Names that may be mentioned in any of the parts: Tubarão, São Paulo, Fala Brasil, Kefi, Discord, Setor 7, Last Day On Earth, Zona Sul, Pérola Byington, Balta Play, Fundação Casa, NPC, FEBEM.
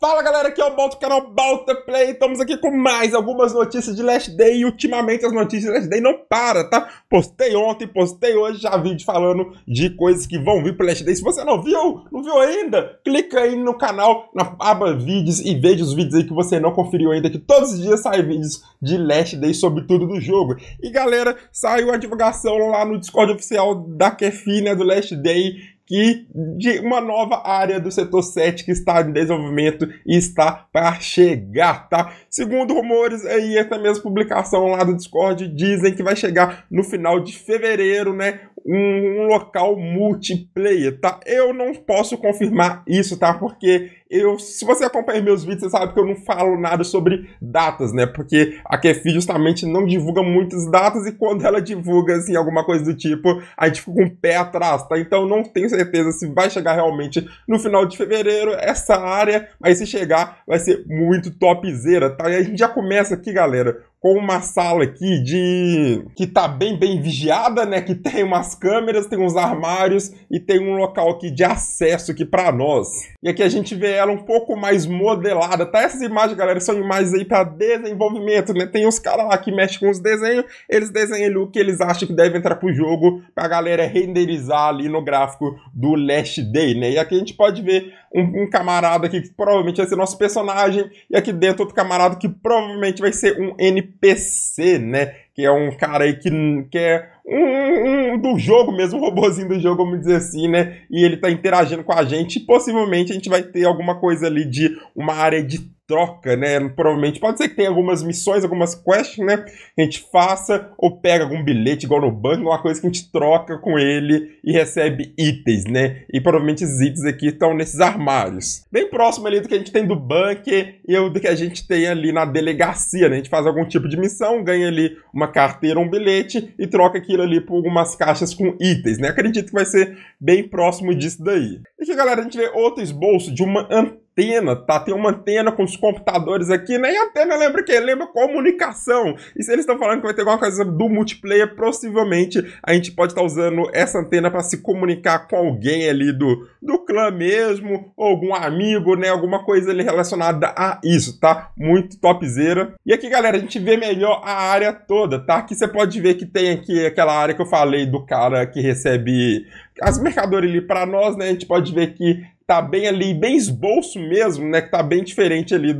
Fala galera, aqui é o Balta, canal Balta Play. Estamos aqui com mais algumas notícias de Last Day. E ultimamente as notícias de Last Day não param, tá? Postei ontem, postei hoje, já vídeo falando de coisas que vão vir pro Last Day. Se você não viu ainda, clica aí no canal, na aba vídeos e veja os vídeos aí que você não conferiu ainda, que todos os dias saem vídeos de Last Day sobre tudo do jogo. E galera, saiu a divulgação lá no Discord oficial da Kefi, né, do Last Day, que de uma nova área do setor 7 que está em desenvolvimento e está para chegar, tá? Segundo rumores aí, até mesmo publicação lá do Discord, dizem que vai chegar no final de fevereiro, né? Um local multiplayer, tá? Eu não posso confirmar isso, tá? Porque se você acompanha meus vídeos, você sabe que eu não falo nada sobre datas, né? Porque a Kefi justamente não divulga muitas datas e quando ela divulga, assim, alguma coisa do tipo, a gente fica com o pé atrás, tá? Então não tenho certeza se vai chegar realmente no final de fevereiro essa área, mas se chegar vai ser muito topzera, tá? E a gente já começa aqui, galera, com uma sala aqui que tá bem vigiada, né? Que tem umas câmeras, tem uns armários e tem um local aqui de acesso aqui pra nós. E aqui a gente vê ela um pouco mais modelada, tá? Essas imagens, galera, são imagens aí pra desenvolvimento, né? Tem uns caras lá que mexem com os desenhos, eles desenham o que eles acham que deve entrar pro jogo pra galera renderizar ali no gráfico do Last Day, né? E aqui a gente pode ver um camarada aqui que provavelmente vai ser nosso personagem e aqui dentro outro camarada que provavelmente vai ser um NPC, né? Que é um cara aí que é um do jogo mesmo, um robozinho do jogo, vamos dizer assim, né? E ele tá interagindo com a gente e possivelmente a gente vai ter alguma coisa ali de uma área de troca, né? Provavelmente pode ser que tenha algumas missões, algumas quests, né? Que a gente faça ou pega algum bilhete igual no banco, uma coisa que a gente troca com ele e recebe itens, né? E provavelmente esses itens aqui estão nesses armários. Bem próximo ali do que a gente tem do bunker e do que a gente tem ali na delegacia, né? A gente faz algum tipo de missão, ganha ali uma carteira, um bilhete e troca aquilo ali por algumas caixas com itens, né? Acredito que vai ser bem próximo disso daí. E aqui, galera, a gente vê outro esboço de uma antena, tá? Tem uma antena com os computadores aqui, né? E a antena lembra o quê? Lembra comunicação. E se eles estão falando que vai ter alguma coisa do multiplayer, possivelmente a gente pode estar usando essa antena para se comunicar com alguém ali do clã mesmo, ou algum amigo, né? Alguma coisa ali relacionada a isso, tá? Muito topzera. E aqui, galera, a gente vê melhor a área toda, tá? Aqui você pode ver que tem aqui aquela área que eu falei do cara que recebe as mercadorias ali para nós, né? A gente pode ver que tá bem ali, bem esboço mesmo, né? Que tá bem diferente ali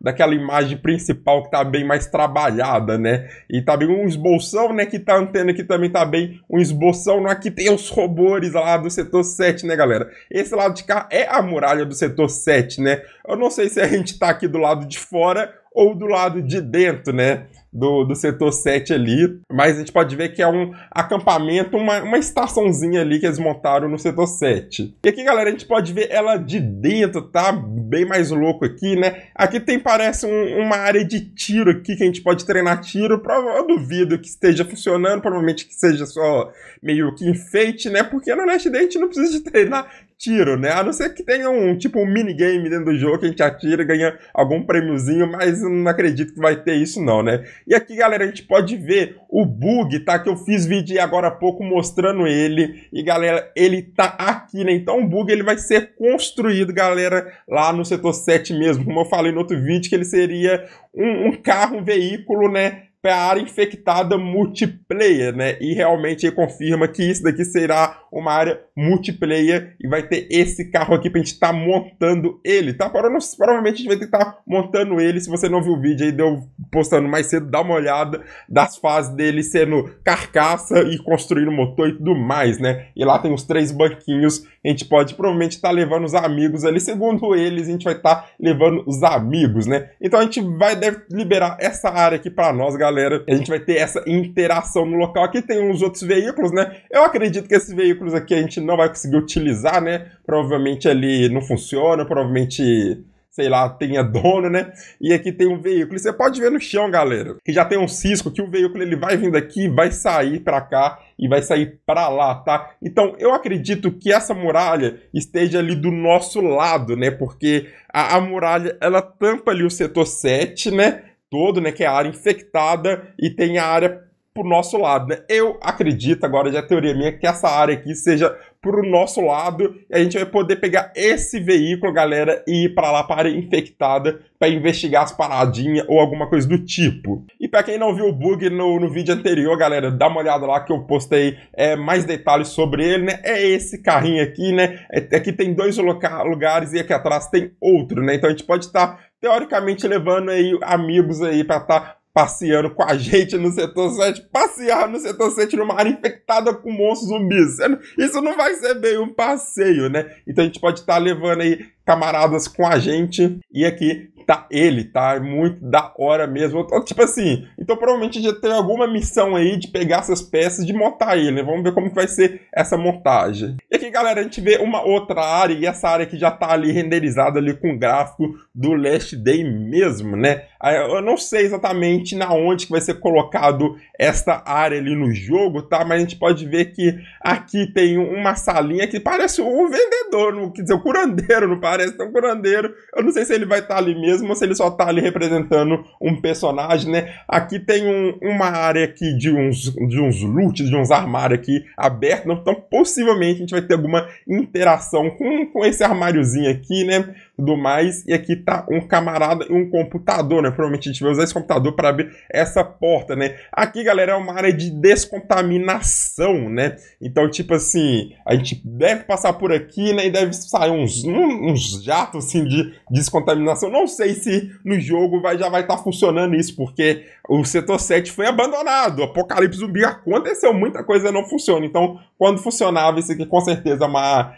daquela imagem principal que tá bem mais trabalhada, né? E tá bem um esboção, né? Que tá a antena aqui também tá bem um esboção. Aqui tem os robôs lá do setor 7, né, galera? Esse lado de cá é a muralha do setor 7, né? Eu não sei se a gente tá aqui do lado de fora ou do lado de dentro, né? Do setor 7 ali, mas a gente pode ver que é um acampamento, uma estaçãozinha ali que eles montaram no setor 7. E aqui, galera, a gente pode ver ela de dentro, tá? Bem mais louco aqui, né? Aqui tem, parece, uma área de tiro aqui que a gente pode treinar tiro. Eu duvido que esteja funcionando, provavelmente que seja só meio que enfeite, né? Porque no Last Day a gente não precisa de treinar tiro, né? A não ser que tenha um minigame dentro do jogo que a gente atira e ganha algum prêmiozinho, mas não acredito que vai ter isso não, né? E aqui, galera, a gente pode ver o bug, tá? Que eu fiz vídeo agora há pouco mostrando ele. E, galera, ele tá aqui, né? Então, o bug ele vai ser construído, galera, lá no setor 7 mesmo. Como eu falei no outro vídeo, que ele seria um carro, um veículo, né? Para a área infectada multiplayer, né? E realmente ele confirma que isso daqui será uma área multiplayer e vai ter esse carro aqui pra gente estar montando ele, tá? Provavelmente a gente vai tentar montando ele. Se você não viu o vídeo aí, deu postando mais cedo, dá uma olhada das fases dele sendo carcaça e construindo motor e tudo mais, né? E lá tem os 3 banquinhos. A gente pode provavelmente estar levando os amigos ali. Segundo eles, a gente vai estar levando os amigos, né? Então a gente deve liberar essa área aqui pra nós, galera. A gente vai ter essa interação no local. Aqui tem uns outros veículos, né? Eu acredito que esses veículos aqui a gente não vai conseguir utilizar, né? Provavelmente ali não funciona, provavelmente, sei lá, tenha dono, né? E aqui tem um veículo. E você pode ver no chão, galera, que já tem um cisco, que o veículo ele vai vindo aqui, vai sair pra cá e vai sair pra lá, tá? Então, eu acredito que essa muralha esteja ali do nosso lado, né? Porque a muralha, ela tampa ali o setor 7, né? Todo, né, que é a área infectada e tem a área pro nosso lado, né? Eu acredito, agora já é teoria minha, que essa área aqui seja pro nosso lado. E a gente vai poder pegar esse veículo, galera, e ir pra lá para a área infectada pra investigar as paradinhas ou alguma coisa do tipo. E pra quem não viu o bug no vídeo anterior, galera, dá uma olhada lá que eu postei mais detalhes sobre ele, né? É esse carrinho aqui, né? Aqui tem dois lugares e aqui atrás tem outro, né? Então a gente pode estar, teoricamente, levando aí amigos aí pra estar passeando com a gente no Setor 7, passear no Setor 7 numa área infectada com monstros zumbis. Isso não vai ser bem um passeio, né? Então a gente pode estar levando aí camaradas com a gente. E aqui tá ele, tá? É muito da hora mesmo. Tipo assim, então provavelmente já tem alguma missão aí de pegar essas peças, de montar ele, né? Vamos ver como que vai ser essa montagem. E aqui, galera, a gente vê uma outra área, e essa área aqui já tá ali renderizada ali com o gráfico do Last Day mesmo, né? Eu não sei exatamente na onde que vai ser colocado esta área ali no jogo, tá? Mas a gente pode ver que aqui tem uma salinha que parece um vendedor, quer dizer, um curandeiro, não parece? Então, um curandeiro, eu não sei se ele vai estar ali mesmo, ou se ele só tá ali representando um personagem, né? Aqui tem uma área aqui de uns loot, de uns armários aqui abertos, então possivelmente a gente vai ter alguma interação com esse armáriozinho aqui, né? Tudo mais. E aqui tá um camarada e um computador, né? Provavelmente a gente vai usar esse computador para abrir essa porta, né? Aqui, galera, é uma área de descontaminação, né? Então, tipo assim, a gente deve passar por aqui, né? E deve sair uns jatos, assim, de descontaminação. Não sei se no jogo já vai estar funcionando isso, porque o Setor 7 foi abandonado. O apocalipse zumbi aconteceu, muita coisa não funciona. Então, quando funcionava, isso aqui com certeza é uma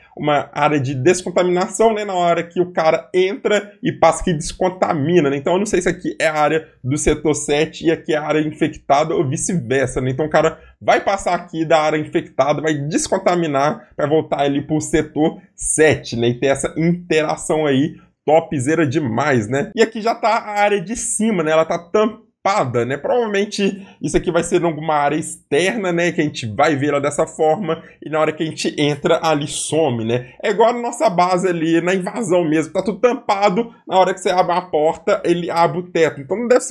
área de descontaminação, né? Na hora que o cara entra e passa que descontamina, né? Então eu não sei se aqui é a área do Setor 7 e aqui é a área infectada ou vice-versa, né? Então o cara vai passar aqui da área infectada, vai descontaminar para voltar ali pro Setor 7, né? E ter essa interação aí topzera demais, né? E aqui já tá a área de cima, né? Ela tá tampada, né? Provavelmente isso aqui vai ser alguma área externa, né? Que a gente vai vê-la dessa forma e na hora que a gente entra, ali some, né? É igual a nossa base ali, na invasão mesmo. Tá tudo tampado, na hora que você abre a porta, ele abre o teto. Então não deve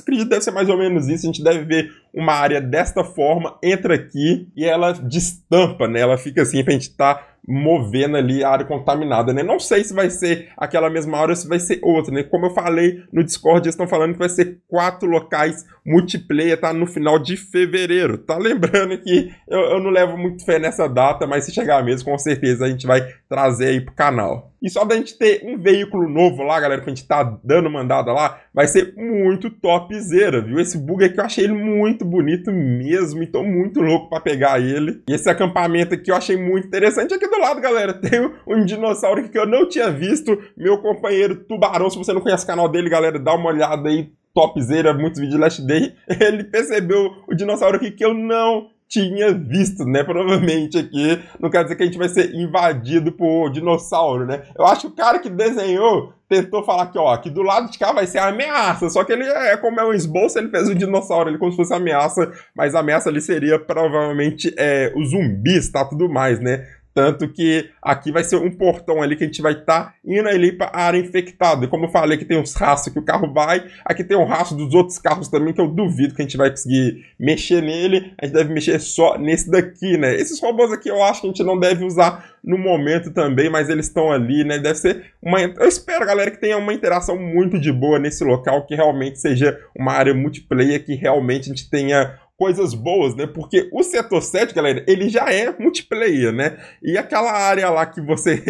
ser mais ou menos isso. A gente deve ver uma área desta forma, entra aqui e ela destampa, né? Ela fica assim pra gente tá movendo ali a área contaminada, né? Não sei se vai ser aquela mesma área ou se vai ser outra, né? Como eu falei no Discord, eles estão falando que vai ser 4 locais multiplayer, tá? No final de fevereiro, tá? Lembrando que eu não levo muito fé nessa data, mas se chegar mesmo, com certeza a gente vai trazer aí pro canal. E só da gente ter um veículo novo lá, galera, que a gente tá dando mandada lá, vai ser muito topzera, viu? Esse bug aqui eu achei ele muito bonito mesmo, e tô muito louco pra pegar ele. E esse acampamento aqui eu achei muito interessante. Aqui do lado, galera, tem um dinossauro aqui que eu não tinha visto, meu companheiro Tubarão. Se você não conhece o canal dele, galera, dá uma olhada aí, topzera, muitos vídeos de Last Day. Ele percebeu o dinossauro aqui que eu não tinha visto, né? Provavelmente aqui, não quer dizer que a gente vai ser invadido por dinossauro, né? Eu acho que o cara que desenhou tentou falar que, ó, aqui do lado de cá vai ser a ameaça, só que ele, como é um esboço, ele fez um dinossauro ali como se fosse a ameaça, mas a ameaça ali seria provavelmente os zumbis, tá? Tudo mais, né? Tanto que aqui vai ser um portão ali que a gente vai estar indo ali para a área infectada. E como eu falei, que tem uns rastros que o carro vai. Aqui tem um rastro dos outros carros também, que eu duvido que a gente vai conseguir mexer nele. A gente deve mexer só nesse daqui, né? Esses robôs aqui eu acho que a gente não deve usar no momento também, mas eles estão ali, né? Deve ser uma... Eu espero, galera, que tenha uma interação muito de boa nesse local, que realmente seja uma área multiplayer, que realmente a gente tenha coisas boas, né? Porque o Setor 7, galera, ele já é multiplayer, né? E aquela área lá que você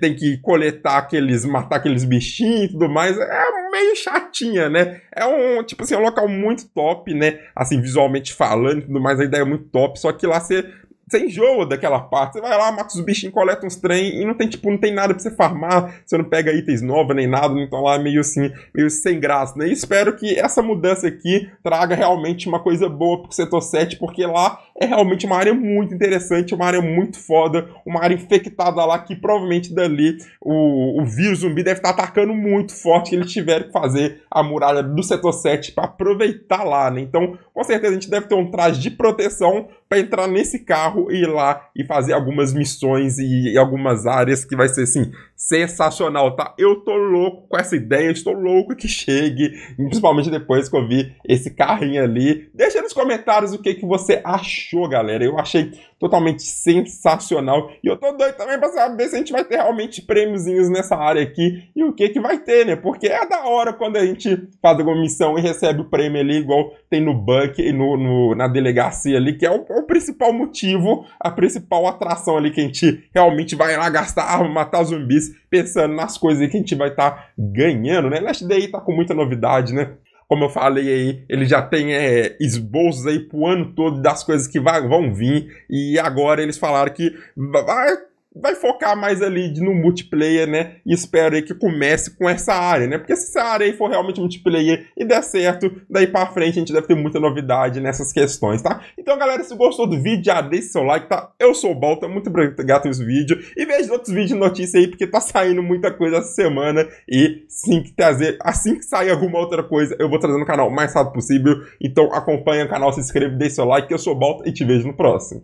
tem que coletar matar aqueles bichinhos e tudo mais, é meio chatinha, né? É um, tipo assim, um local muito top, né? Assim, visualmente falando e tudo mais, a ideia é muito top, só que lá você enjoa daquela parte, você vai lá, mata os bichinhos, coleta uns trem e não tem nada pra você farmar, você não pega itens novos nem nada, então lá é meio assim, meio sem graça, né? E espero que essa mudança aqui traga realmente uma coisa boa pro Setor 7, porque lá é realmente uma área muito interessante, uma área muito foda, uma área infectada lá que provavelmente dali o vírus zumbi deve estar atacando muito forte, que eles tiveram que fazer a muralha do Setor 7 pra aproveitar lá, né? Então, com certeza a gente deve ter um traje de proteção pra entrar nesse carro e ir lá e fazer algumas missões e algumas áreas, que vai ser assim sensacional, tá? Eu tô louco com essa ideia, estou louco que chegue, principalmente depois que eu vi esse carrinho ali. Deixa nos comentários o que você achou fechou, galera. Eu achei totalmente sensacional. E eu tô doido também pra saber se a gente vai ter realmente prêmiozinhos nessa área aqui. E o que que vai ter, né? Porque é da hora quando a gente faz alguma missão e recebe o prêmio ali, igual tem no Buck e na delegacia ali, que é o principal motivo, a principal atração ali que a gente realmente vai lá gastar arma, matar os zumbis, pensando nas coisas que a gente vai estar ganhando, né? Last Day tá com muita novidade, né? Como eu falei aí, ele já tem esboços aí pro ano todo das coisas que vão vir. E agora eles falaram que vai focar mais ali no multiplayer, né? E espero aí que comece com essa área, né? Porque se essa área aí for realmente multiplayer e der certo, daí pra frente a gente deve ter muita novidade nessas questões, tá? Então, galera, se gostou do vídeo, já deixa seu like, tá? Eu sou o Balta, muito obrigado por esse vídeo. E veja outros vídeos de notícia aí, porque tá saindo muita coisa essa semana. E assim que sair alguma outra coisa, eu vou trazer no canal o mais rápido possível. Então, acompanha o canal, se inscreve, deixa seu like. Eu sou o Balta e te vejo no próximo.